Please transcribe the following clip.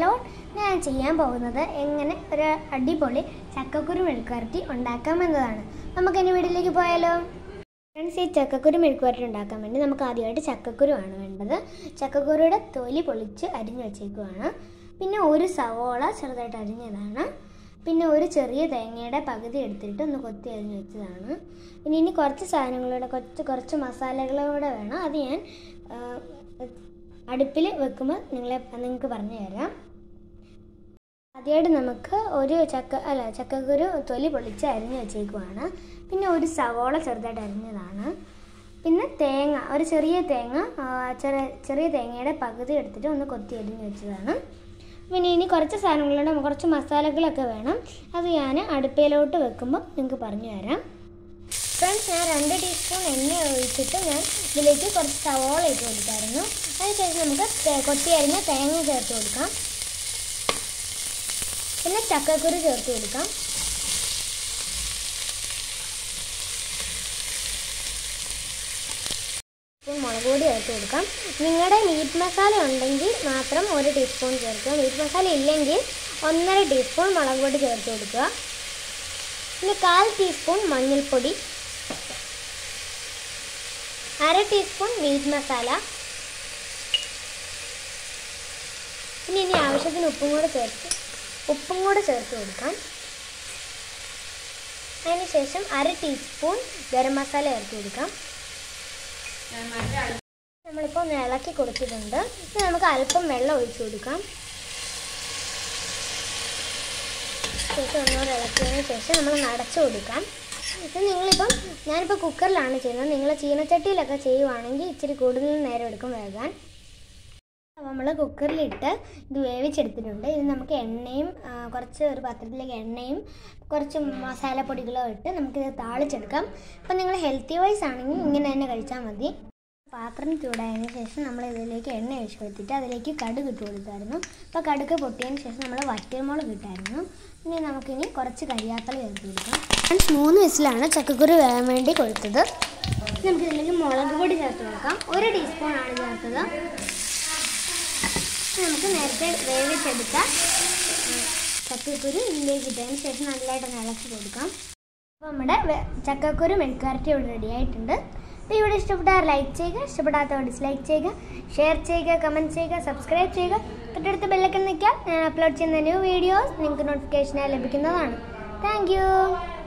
Lord, I am going to make a adipoli, chakakuru milk curry, and dakamandana. Namakani Vidaliki Poelo. And say chakakuru milk curry and dakamandi, Namakadia to chakakuru and another chakakuru, toli polichi, adina chikuana, Pinori savola, Sarada Tadinana, Pinori cherry, the Angada Pagadi editor, Nokotia Nizana. In any corpus, I am going to cut the corpus masala, at the end. അടുപ്പിൽ വെക്കുമ്പോൾ നിങ്ങളെ നിങ്ങൾക്ക് പറഞ്ഞു തരാം ആദ്യമായിട്ട് നമുക്ക് ഒരു ചക്കക്കുരു തൊലി പൊളിച്ച് അരിഞ്ഞു വെച്ചേക്കുവാണ് പിന്നെ ഒരു സവാള ചെറുതായിട്ട് അരിഞ്ഞതാണ് പിന്നെ തേങ്ങ ഒരു ചെറിയ തേങ്ങ ചെറിയ തേങ്ങയുടെ പകുതി എടുത്തിട്ട് ഒന്ന് കൊത്തി അരിഞ്ഞു വെച്ചതാണ് പിന്നെ ഇനി കുറച്ച് സാധനങ്ങളുണ്ട് നമുക്ക് കുറച്ച് മസാലകളൊക്കെ വേണം അത് ഞാൻ അടുപ്പിലോട്ട് വെക്കുമ്പോൾ നിങ്ങൾക്ക് പറഞ്ഞു തരാം फ्रेंड्स ഞാൻ 2 ടീസ്പൂൺ എണ്ണ ഒഴിച്ചിട്ട് ഞാൻ ഇതിലേക്ക് കുറച്ച് സവാള ഇട്ട് കൊടുക്കാറുണ്ട് അതിനുശേഷം നമുക്ക് കൊത്തിയരിഞ്ഞ തേങ്ങ ചേർത്ത് കൊടുക്കാം പിന്നെ ചക്കക്കുരു ചേർത്ത് കൊടുക്കാം മുളക് പൊടി ചേർത്ത് കൊടുക്കാം നിങ്ങളുടെ മീറ്റ് മസാല ഉണ്ടെങ്കിൽ മാത്രം 1 ടീസ്പൂൺ ചേർക്കുക മീറ്റ് മസാല ഇല്ലെങ്കിൽ 1.5 ടീസ്പൂൺ മുളക് പൊടി ചേർത്ത് കൊടുക്കുക പിന്നെ 1/4 ടീസ്പൂൺ മഞ്ഞൾപ്പൊടി 1/2 ടീസ്പൂൺ മീറ്റ് മസാല ഇനി ആവശ്യത്തിന് ഉപ്പും കൂടി ചേർത്ത് കൊടുക്കാം അതിനുശേഷം 1/2 ടീസ്പൂൺ ഗരം മസാല ചേർത്ത് കൊടുക്കാം നമ്മളിപ്പോൾ ഇളക്കി കൊടുത്തിട്ടുണ്ട് ഇനി നമുക്ക് അല്പം വെള്ളം ഒഴിച്ചു കൊടുക്കാം ശേഷം ഒന്നുകൂടെ ഇളക്കിയതിന് ശേഷം നമ്മൾ അടച്ചു കൊടുക്കാം ഇത് നിങ്ങളിപ്പം ഞാനിപ്പോൾ കുക്കറിലാണ് ചെയ്യുന്നത് നിങ്ങൾ ചീനച്ചട്ടിയിലൊക്കെ ചെയ്യുവാണെങ്കിൽ ഇച്ചിരി കൂടുതൽ നേരം എടുക്കും വേകാൻ നമ്മൾ കുക്കറിലിട്ട് ഇത് വേവിച്ചെടുത്തിട്ടുണ്ട് ഇത് നമുക്ക് എണ്ണയും കുറച്ച് ഒരു പാത്രത്തിലേക്ക് എണ്ണയും കുറച്ച് മസാലപ്പൊടികളും ഇട്ട് നമുക്കിത് താളിച്ചെടുക്കാം അപ്പം നിങ്ങൾ ഹെൽത്തി വൈസ് ആണെങ്കിൽ ഇങ്ങനെ തന്നെ കഴിച്ചാൽ മതി പാത്രം ചൂടായതിനു ശേഷം നമ്മൾ ഇതിലേക്ക് എണ്ണ ഒഴിച്ച് കൊടുത്തിട്ട് അതിലേക്ക് കടുക് ഇട്ട് കൊടുത്തായിരുന്നു അപ്പോൾ കടുക് പൊട്ടിയതിന് ശേഷം നമ്മൾ വറ്റൽമുളക് ഇട്ടായിരുന്നു ഇനി നമുക്കിനി കുറച്ച് കരിയാപ്പില ചേർത്ത് കൊടുക്കാം ഞാൻ 3 വിസിലാണ് ചക്കക്കുരു വേകാൻ വേണ്ടി കൊടുത്തത് നമുക്കിതിലേക്ക് മുളക് പൊടി ചേർത്ത് കൊടുക്കാം 1 ടീസ്പൂണാണ് ചേർത്തത് നമുക്ക് നേരത്തെ വേവിച്ചെടുത്ത ചക്കക്കുരു ഇതിലേക്ക് ഇട്ടതിന് ശേഷം നല്ലതായിട്ട് ഇളക്കി കൊടുക്കാം അപ്പോൾ നമ്മുടെ ചക്കക്കുരു മെഴുക്കുവരട്ടി ഇവിടെ റെഡിയായിട്ടുണ്ട് तो वीडियो इष्टप्पेट्टाल लाइक ചെയ്യുക ഇഷ്ടപ്പെടാത്തവർ ഡിസ്ലൈക്ക് ചെയ്യുക ഷെയർ ചെയ്യുക കമന്റ് ചെയ്യുക സബ്സ്ക്രൈബ് ചെയ്യുക തൊട്ടടുത്ത ബെൽ ഐക്കൺ ഞെക്കിയാൽ ഞാൻ അപ്ലോഡ് ചെയ്യുന്ന ന്യൂ വീഡിയോസ് നിങ്ങൾക്ക് നോട്ടിഫിക്കേഷൻ ലഭിക്കുന്നതാണ് താങ്ക്യൂ